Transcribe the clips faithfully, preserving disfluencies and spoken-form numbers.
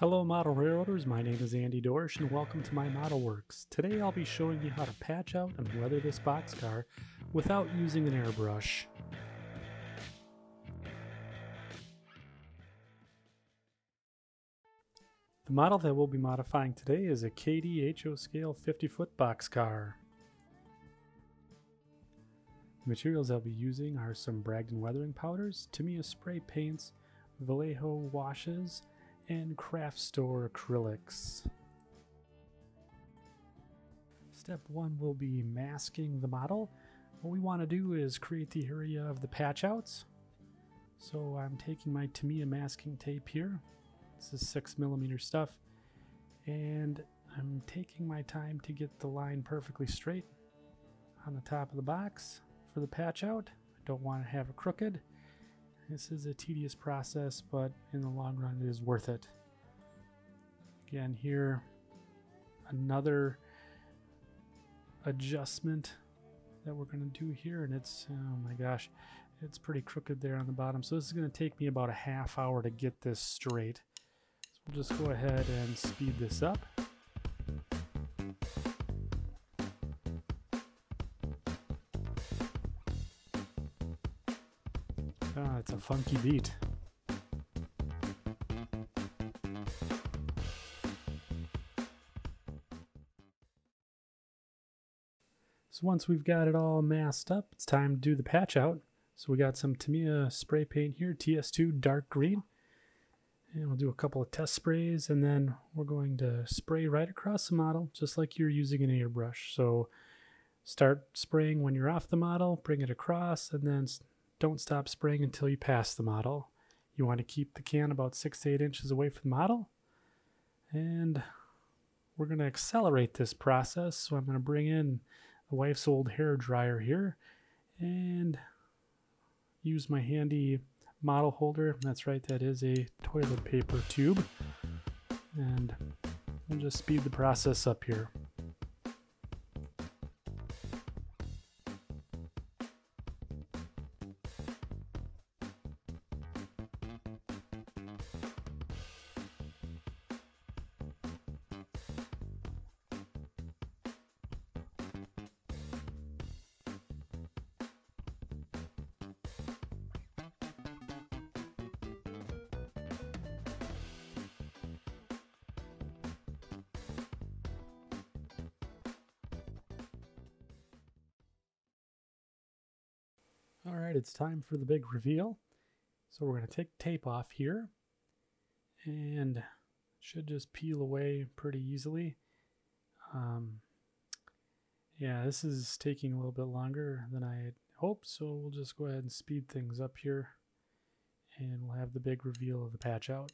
Hello Model Railroaders, my name is Andy Dorsch and welcome to my Model Works. Today I'll be showing you how to patch out and weather this boxcar without using an airbrush. The model that we'll be modifying today is a K D H O scale fifty foot boxcar. The materials I'll be using are some Bragdon weathering powders, Tamiya spray paints, Vallejo washes, and craft store acrylics. Step one will be masking the model. What we want to do is create the area of the patch outs. So I'm taking my Tamiya masking tape here. This is six millimeter stuff. And I'm taking my time to get the line perfectly straight on the top of the box for the patch out. I don't want to have it crooked. This is a tedious process, but in the long run it is worth it. Again, here another adjustment that we're going to do here, and it's, oh my gosh, it's pretty crooked there on the bottom. So this is going to take me about a half hour to get this straight. So we'll just go ahead and speed this up. Ah, it's a funky beat. So once we've got it all masked up, it's time to do the patch out. So we got some Tamiya spray paint here, T S two dark green. And we'll do a couple of test sprays, and then we're going to spray right across the model, just like you're using an airbrush. So start spraying when you're off the model, bring it across, and then don't stop spraying until you pass the model. You want to keep the can about six to eight inches away from the model. And we're going to accelerate this process. So I'm going to bring in the wife's old hair dryer here and use my handy model holder. That's right, that is a toilet paper tube. And we'll just speed the process up here. All right, it's time for the big reveal. So we're gonna take tape off here and it should just peel away pretty easily. Um, yeah, this is taking a little bit longer than I had hoped, so we'll just go ahead and speed things up here and we'll have the big reveal of the patch out.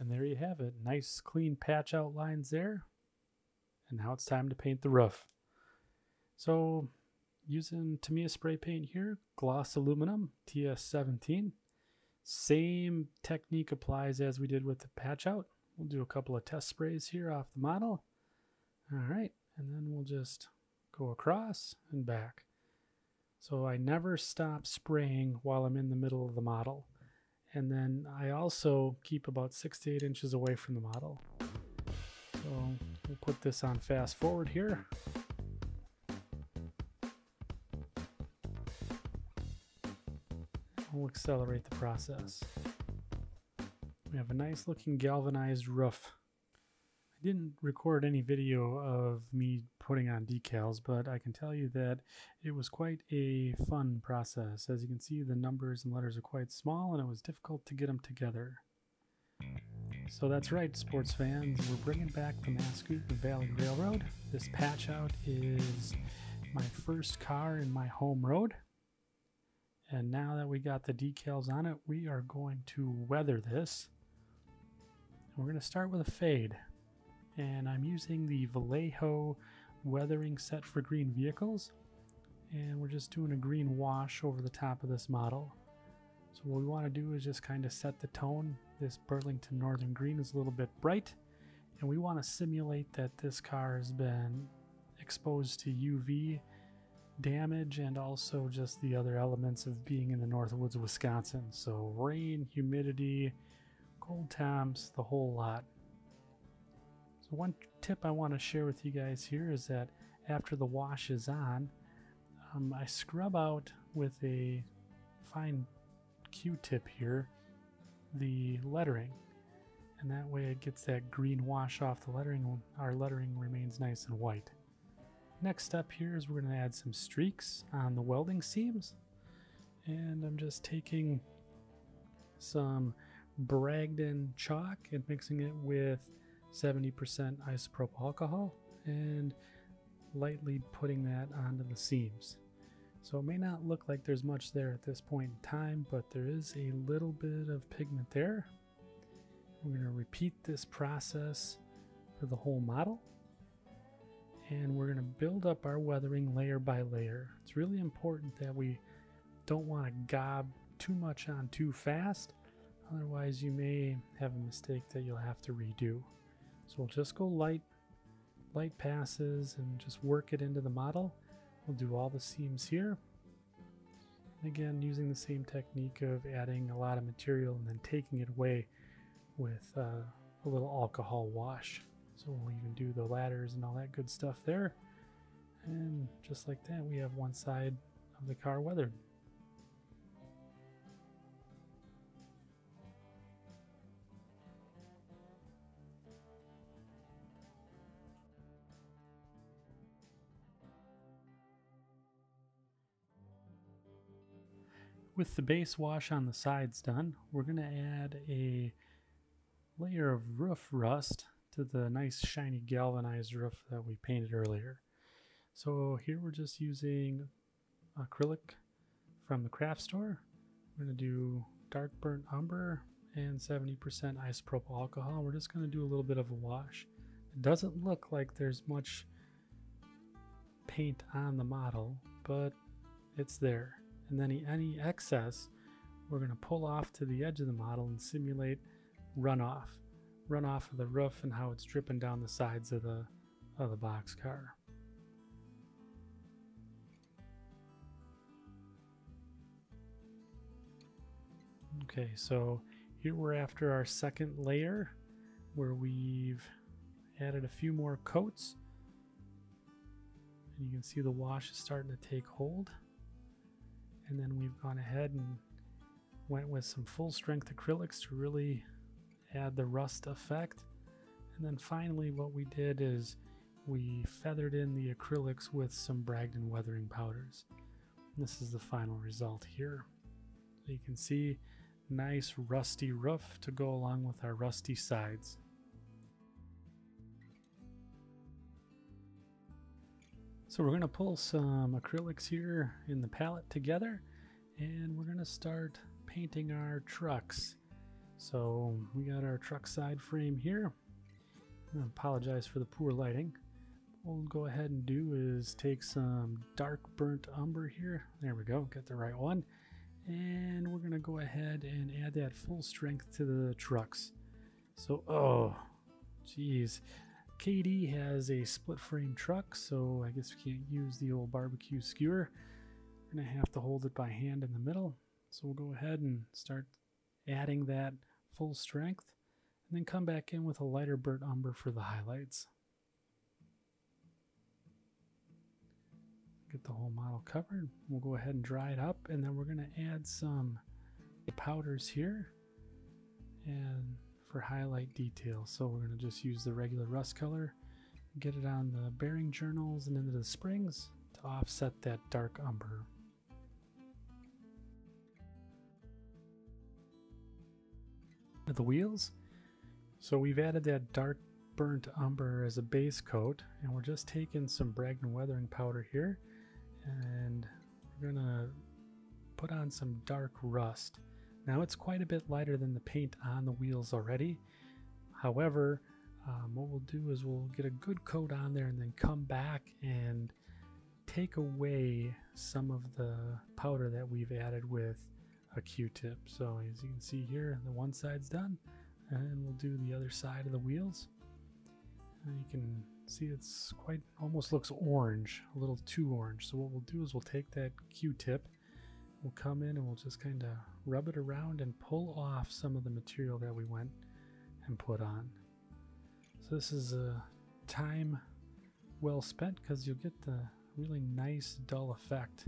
And there you have it, nice clean patch out lines there. And now it's time to paint the roof. So using Tamiya spray paint here, gloss aluminum, T S seventeen. Same technique applies as we did with the patch out. We'll do a couple of test sprays here off the model. All right, and then we'll just go across and back. So I never stop spraying while I'm in the middle of the model. And then I also keep about six to eight inches away from the model. So we'll put this on fast forward here. We'll accelerate the process. We have a nice looking galvanized roof. I didn't record any video of me putting on decals, but I can tell you that it was quite a fun process. As you can see, the numbers and letters are quite small and it was difficult to get them together. So that's right, sports fans, we're bringing back the Mascoutin Valley Railroad. This patch out is my first car in my home road. And now that we got the decals on it, we are going to weather this. We're going to start with a fade. And I'm using the Vallejo weathering set for green vehicles, and we're just doing a green wash over the top of this model. So what we want to do is just kind of set the tone. This Burlington Northern green is a little bit bright, and we want to simulate that this car has been exposed to U V damage and also just the other elements of being in the Northwoods, Wisconsin. So rain, humidity, cold temps, the whole lot. So one tip I want to share with you guys here is that after the wash is on, um, I scrub out with a fine Q-tip here the lettering, and that way it gets that green wash off the lettering. Our lettering remains nice and white. Next step here is we're going to add some streaks on the welding seams, and I'm just taking some Bragdon chalk and mixing it with seventy percent isopropyl alcohol and lightly putting that onto the seams. So it may not look like there's much there at this point in time, but there is a little bit of pigment there. We're going to repeat this process for the whole model, and we're going to build up our weathering layer by layer. It's really important that we don't want to gob too much on too fast, otherwise you may have a mistake that you'll have to redo. So we'll just go light, light passes and just work it into the model. We'll do all the seams here. And again, using the same technique of adding a lot of material and then taking it away with uh, a little alcohol wash. So we'll even do the ladders and all that good stuff there. And just like that, we have one side of the car weathered. With the base wash on the sides done, we're going to add a layer of roof rust to the nice shiny galvanized roof that we painted earlier. So here we're just using acrylic from the craft store. We're going to do dark burnt umber and seventy percent isopropyl alcohol. We're just going to do a little bit of a wash. It doesn't look like there's much paint on the model, but it's there. And then any excess we're going to pull off to the edge of the model and simulate runoff. Runoff of the roof and how it's dripping down the sides of the, of the boxcar. Okay, so here we're after our second layer where we've added a few more coats. And you can see the wash is starting to take hold. And then we've gone ahead and went with some full strength acrylics to really add the rust effect. And then finally what we did is we feathered in the acrylics with some Bragdon weathering powders. And this is the final result here. So you can see nice rusty roof to go along with our rusty sides. So we're going to pull some acrylics here in the palette together, and we're going to start painting our trucks. So we got our truck side frame here. I apologize for the poor lighting. What we'll go ahead and do is take some dark burnt umber here. There we go, get the right one. And we're going to go ahead and add that full strength to the trucks. So, oh, geez. K D has a split frame truck, so I guess we can't use the old barbecue skewer. We're going to have to hold it by hand in the middle. So we'll go ahead and start adding that full strength and then come back in with a lighter burnt umber for the highlights. Get the whole model covered. We'll go ahead and dry it up, and then we're going to add some powders here and for highlight detail. So we're going to just use the regular rust color, get it on the bearing journals and into the springs to offset that dark umber. The wheels. So we've added that dark burnt umber as a base coat, and we're just taking some Bragdon weathering powder here, and we're gonna put on some dark rust. Now it's quite a bit lighter than the paint on the wheels already. However, um, what we'll do is we'll get a good coat on there and then come back and take away some of the powder that we've added with a Q-tip. So as you can see here, the one side's done, and we'll do the other side of the wheels. And you can see it's quite, almost looks orange, a little too orange. So what we'll do is we'll take that Q-tip, we'll come in and we'll just kind of rub it around and pull off some of the material that we went and put on. So this is a time well spent because you'll get the really nice dull effect.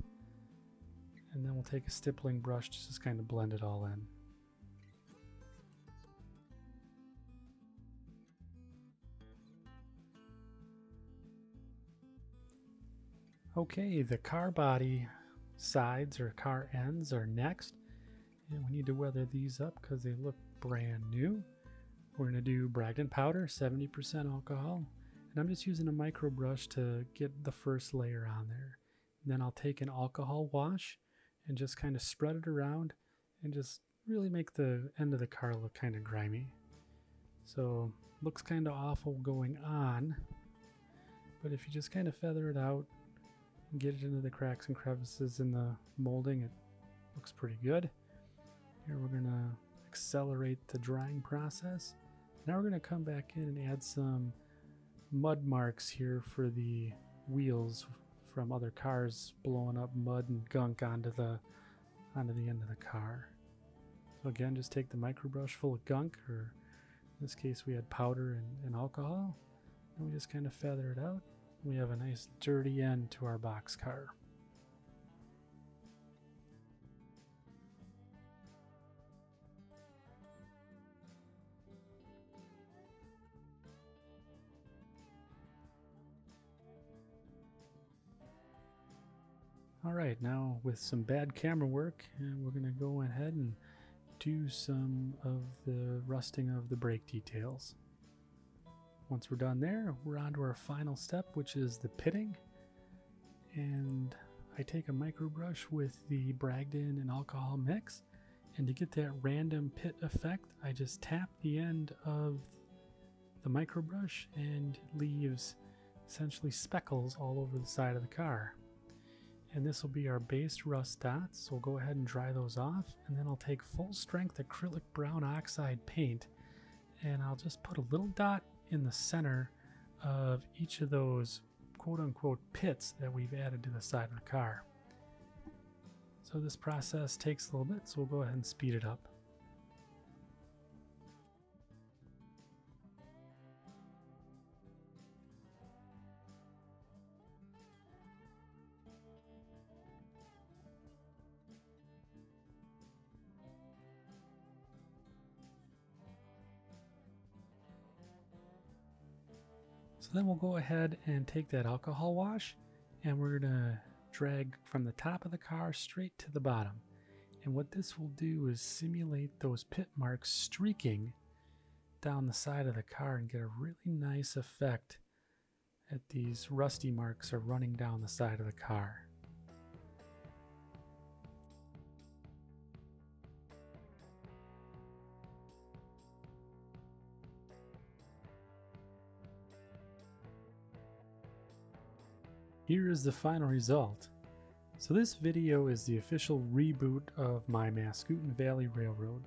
And then we'll take a stippling brush to just kind of blend it all in. Okay, the car body sides or car ends are next, and we need to weather these up because they look brand new. We're going to do Bragdon powder, seventy percent alcohol, and I'm just using a micro brush to get the first layer on there. And then I'll take an alcohol wash and just kind of spread it around and just really make the end of the car look kind of grimy. So looks kind of awful going on, but if you just kind of feather it out and get it into the cracks and crevices in the molding, it looks pretty good. Here we're gonna accelerate the drying process. Now we're gonna come back in and add some mud marks here for the wheels from other cars blowing up mud and gunk onto the onto the end of the car. So again, just take the micro brush full of gunk, or in this case we had powder and, and alcohol, and we just kind of feather it out. We have a nice dirty end to our box car. Alright, now with some bad camera work, and we're going to go ahead and do some of the rusting of the brake details. Once we're done there, we're on to our final step, which is the pitting. And I take a micro brush with the Bragdon and alcohol mix, and to get that random pit effect, I just tap the end of the micro brush and it leaves essentially speckles all over the side of the car. And this will be our base rust dots, so we'll go ahead and dry those off, and then I'll take full strength acrylic brown oxide paint and I'll just put a little dot in the center of each of those quote-unquote pits that we've added to the side of the car. So this process takes a little bit, so we'll go ahead and speed it up. So then we'll go ahead and take that alcohol wash and we're going to drag from the top of the car straight to the bottom. And what this will do is simulate those pit marks streaking down the side of the car and get a really nice effect that these rusty marks are running down the side of the car. Here is the final result. So this video is the official reboot of my Mascoutin Valley Railroad.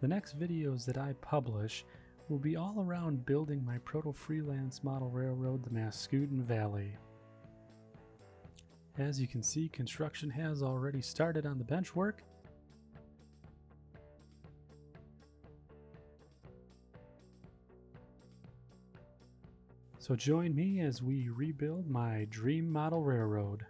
The next videos that I publish will be all around building my proto-freelance model railroad, the Mascoutin Valley. As you can see, construction has already started on the bench work. So join me as we rebuild my dream model railroad.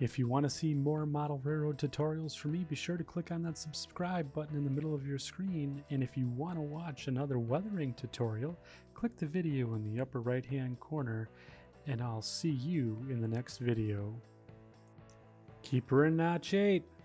If you want to see more model railroad tutorials from me, be sure to click on that subscribe button in the middle of your screen. And if you want to watch another weathering tutorial, click the video in the upper right hand corner, and I'll see you in the next video. Keep her in notch eight.